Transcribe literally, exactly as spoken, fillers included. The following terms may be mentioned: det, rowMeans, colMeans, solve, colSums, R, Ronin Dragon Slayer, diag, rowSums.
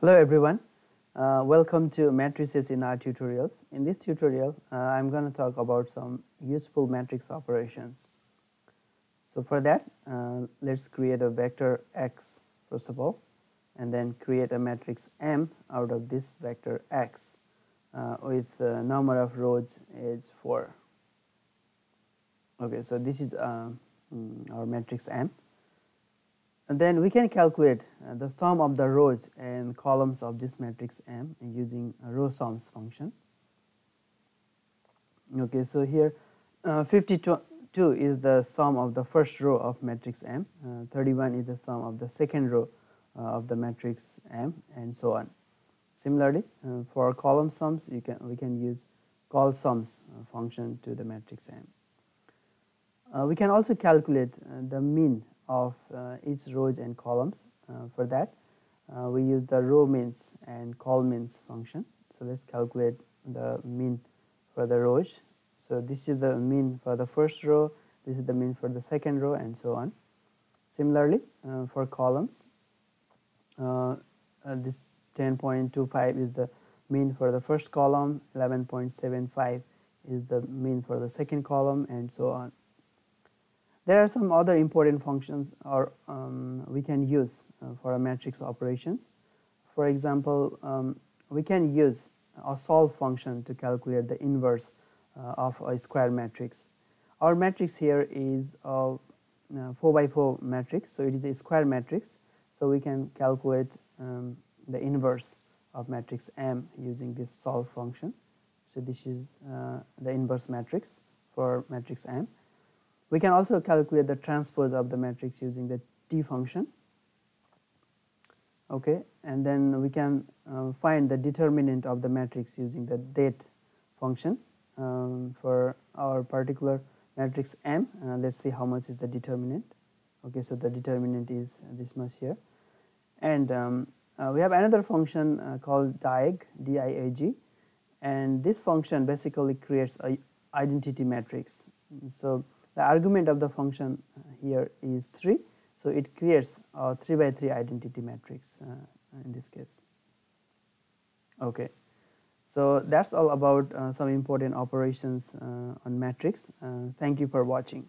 Hello everyone, uh, welcome to Matrices in R tutorials. In this tutorial, uh, I'm going to talk about some useful matrix operations. So for that, uh, let's create a vector x first of all, and then create a matrix M out of this vector x uh, with the number of rows is four. Okay, so this is uh, our matrix M. And then we can calculate uh, the sum of the rows and columns of this matrix M using rowSums function. Okay, so here uh, fifty-two is the sum of the first row of matrix M, uh, thirty-one is the sum of the second row uh, of the matrix M, and so on. Similarly, uh, for column sums, you can we can use colSums uh, function to the matrix M. Uh, we can also calculate uh, the mean of uh, each rows and columns. Uh, for that, uh, we use the rowMeans and colMeans function. So let's calculate the mean for the rows. So this is the mean for the first row, this is the mean for the second row, and so on. Similarly, uh, for columns, uh, uh, this ten point two five is the mean for the first column, eleven point seven five is the mean for the second column, and so on. There are some other important functions or um, we can use uh, for a matrix operations. For example, um, we can use a solve function to calculate the inverse uh, of a square matrix. Our matrix here is a four by four matrix, so it is a square matrix. So we can calculate um, the inverse of matrix M using this solve function. So this is uh, the inverse matrix for matrix M. We can also calculate the transpose of the matrix using the T function. Okay, and then we can uh, find the determinant of the matrix using the det function. Um, for our particular matrix M, uh, let's see how much is the determinant. Okay, so the determinant is this much here. And um, uh, we have another function uh, called diag, D I A G, and this function basically creates an identity matrix. So the argument of the function here is three, so it creates a three by three identity matrix uh, in this case. Okay, so that's all about uh, some important operations uh, on matrix. Uh, thank you for watching.